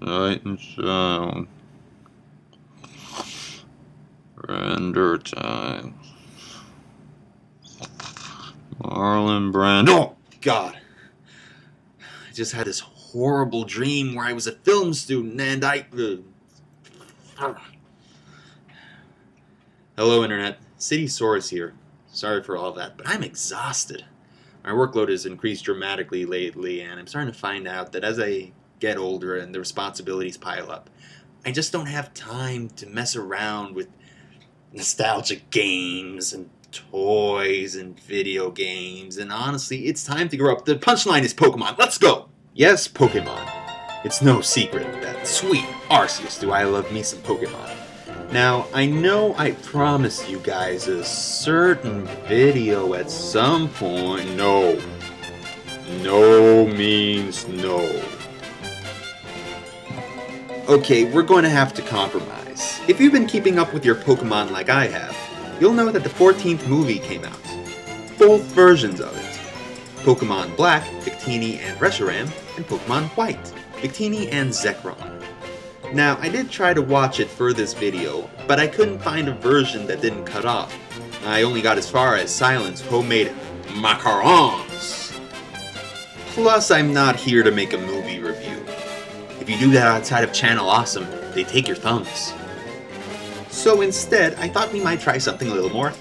Lightning Sound. Render time. Marlon Brando. Oh, God. I just had this horrible dream where I was a film student and I... Hello, Internet. Citysaurus here. Sorry for all that, but I'm exhausted. My workload has increased dramatically lately, and I'm starting to find out that as I get older and the responsibilities pile up, I just don't have time to mess around with nostalgic games and toys and video games, and honestly, it's time to grow up. The punchline is Pokemon. Let's go! Yes, Pokemon. It's no secret that sweet Arceus do I love me some Pokemon. Now, I know I promised you guys a certain video at some point. No. No means no. Okay, we're going to have to compromise. If you've been keeping up with your Pokemon like I have, you'll know that the 14th movie came out. Both versions of it. Pokemon Black, Victini and Reshiram, and Pokemon White, Victini and Zekrom. Now, I did try to watch it for this video, but I couldn't find a version that didn't cut off. I only got as far as Silence homemade macarons. Plus, I'm not here to make a movie review. If you do that outside of Channel Awesome, they take your thumbs. So instead, I thought we might try something a little more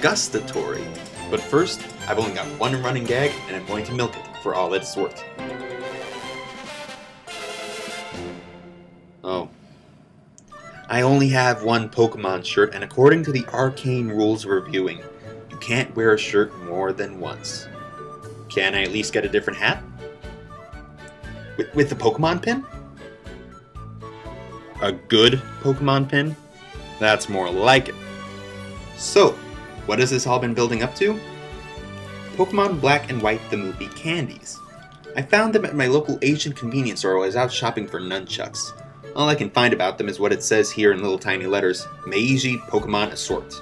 gustatory. But first, I've only got one running gag, and I'm going to milk it for all it's worth. Oh. I only have one Pokemon shirt, and according to the arcane rules of reviewing, you can't wear a shirt more than once. Can I at least get a different hat? With the Pokemon pin? A good Pokemon pin? That's more like it. So, what has this all been building up to? Pokemon Black and White the movie candies. I found them at my local Asian convenience store while I was out shopping for nunchucks. All I can find about them is what it says here in little tiny letters, Meiji Pokemon Assort.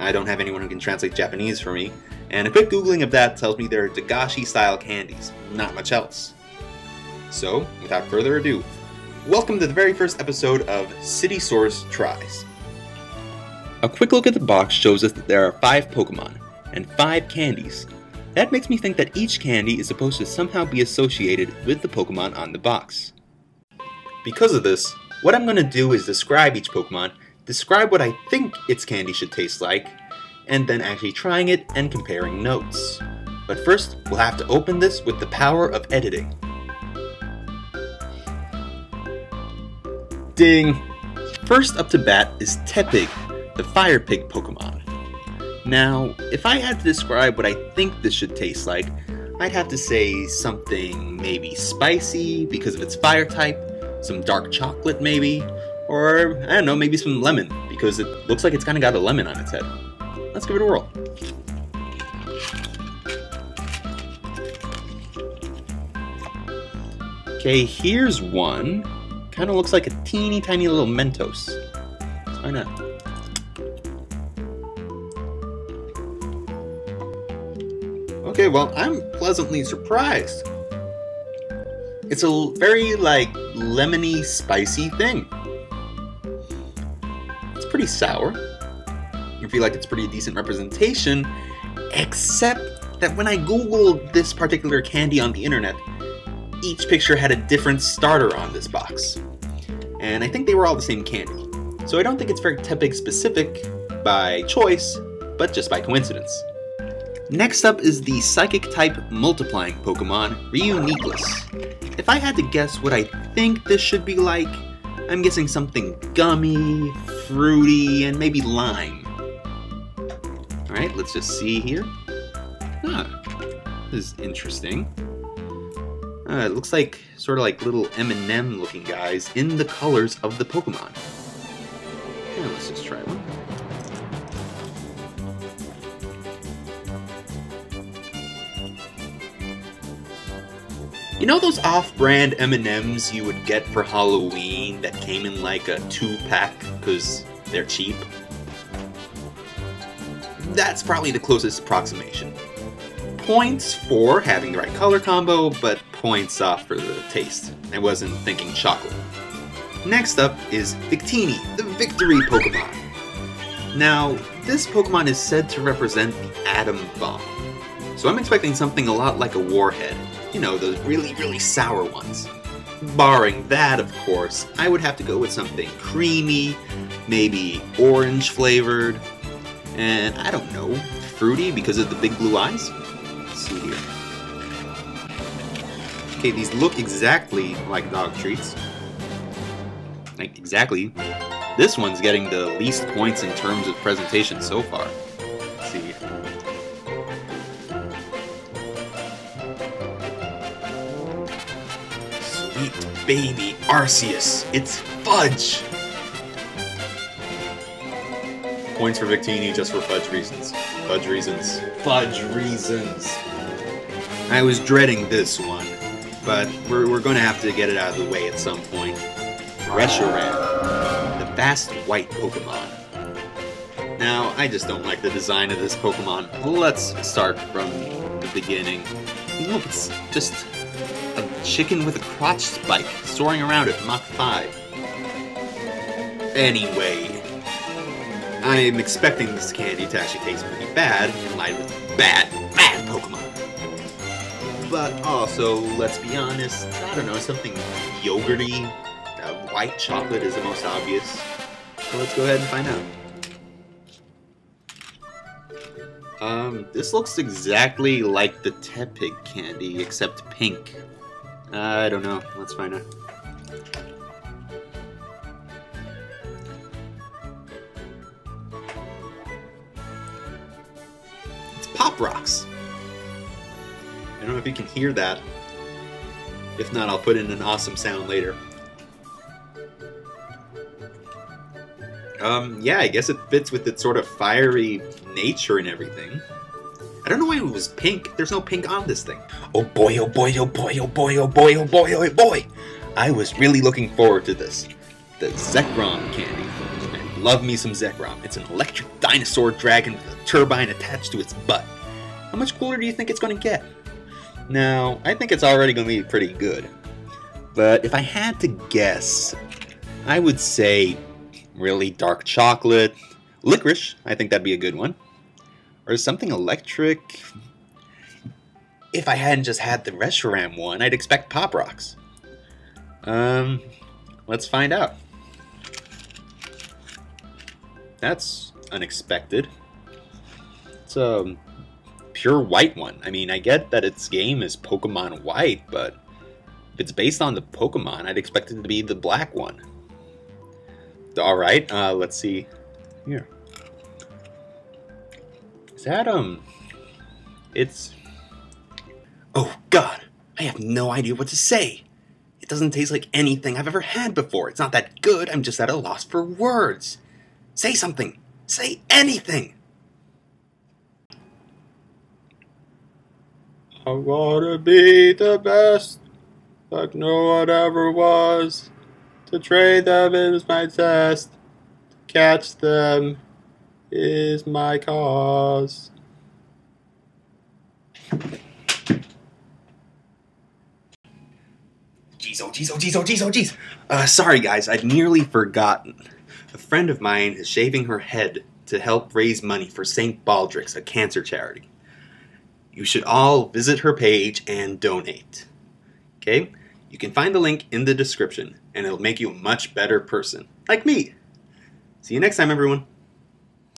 I don't have anyone who can translate Japanese for me, and a quick googling of that tells me they're Dagashi-style candies, not much else. So, without further ado, welcome to the very first episode of Citysaurus Tries. A quick look at the box shows us that there are 5 Pokemon, and 5 candies. That makes me think that each candy is supposed to somehow be associated with the Pokemon on the box. Because of this, what I'm going to do is describe each Pokemon, describe what I think its candy should taste like, and then actually trying it and comparing notes. But first, we'll have to open this with the power of editing. Ding! First up to bat is Tepig, the Fire Pig Pokemon. Now, if I had to describe what I think this should taste like, I'd have to say something maybe spicy because of its fire type, some dark chocolate maybe, or I don't know, maybe some lemon, because it looks like it's kind of got a lemon on its head. Let's give it a whirl. Okay, here's one. Kind of looks like a teeny tiny little Mentos. Why not? Okay, well, I'm pleasantly surprised. It's a very, like, lemony, spicy thing. It's pretty sour. I feel like it's pretty decent representation, except that when I googled this particular candy on the internet, each picture had a different starter on this box. And I think they were all the same candy. So I don't think it's very Tepig specific by choice, but just by coincidence. Next up is the Psychic-type multiplying Pokemon, Reuniclus. If I had to guess what I think this should be like, I'm guessing something gummy, fruity, and maybe lime. Alright, let's just see here. Ah, this is interesting. It looks like, sort of like little M&M looking guys in the colors of the Pokemon. Yeah, let's just try one. You know those off-brand M&Ms you would get for Halloween that came in like a 2-pack because they're cheap? That's probably the closest approximation. Points for having the right color combo, but points off for the taste. I wasn't thinking chocolate. Next up is Victini, the Victory Pokemon. Now, this Pokemon is said to represent the atom bomb, so I'm expecting something a lot like a warhead. You know, those really, really sour ones. Barring that, of course, I would have to go with something creamy, maybe orange flavored, and I don't know, fruity because of the big blue eyes? Let's see here. Okay, these look exactly like dog treats. Like, exactly. This one's getting the least points in terms of presentation so far. Let's see. Sweet baby Arceus, it's fudge! Points for Victini just for fudge reasons. Fudge reasons. Fudge reasons! I was dreading this one, but we're gonna have to get it out of the way at some point. Reshiram. Fast white Pokemon. Now, I just don't like the design of this Pokemon. Let's start from the beginning. Look, it's just a chicken with a crotch spike soaring around at Mach 5. Anyway, I'm expecting this candy to actually taste pretty bad in light of its bad Pokemon. But also, let's be honest, I don't know, something yogurty. White chocolate is the most obvious, so let's go ahead and find out. This looks exactly like the Tepig candy, except pink. I don't know, let's find out. It's Pop Rocks! I don't know if you can hear that. If not, I'll put in an awesome sound later. Yeah, I guess it fits with its sort of fiery nature and everything. I don't know why it was pink. There's no pink on this thing. Oh boy, oh boy, oh boy, oh boy, oh boy, oh boy, oh boy! I was really looking forward to this. The Zekrom candy. And love me some Zekrom. It's an electric dinosaur dragon with a turbine attached to its butt. How much cooler do you think it's gonna get? Now, I think it's already gonna be pretty good. But if I had to guess, I would say really dark chocolate. Licorice, I think that'd be a good one. Or something electric. If I hadn't just had the Reshiram one, I'd expect Pop Rocks. Let's find out. That's unexpected. It's a pure white one. I mean, I get that its game is Pokémon White, but if it's based on the Pokémon, I'd expect it to be the black one. Alright, let's see here. Is that, it's... Oh god, I have no idea what to say. It doesn't taste like anything I've ever had before. It's not that good, I'm just at a loss for words. Say something. Say anything. I wanna be the best, like no one ever was. To train them is my test, to catch them is my cause. Jeez, oh jeez, oh jeez, oh jeez, oh jeez! Sorry guys, I'd nearly forgotten. A friend of mine is shaving her head to help raise money for St. Baldrick's, a cancer charity. You should all visit her page and donate. Okay? You can find the link in the description, and it'll make you a much better person. Like me! See you next time, everyone!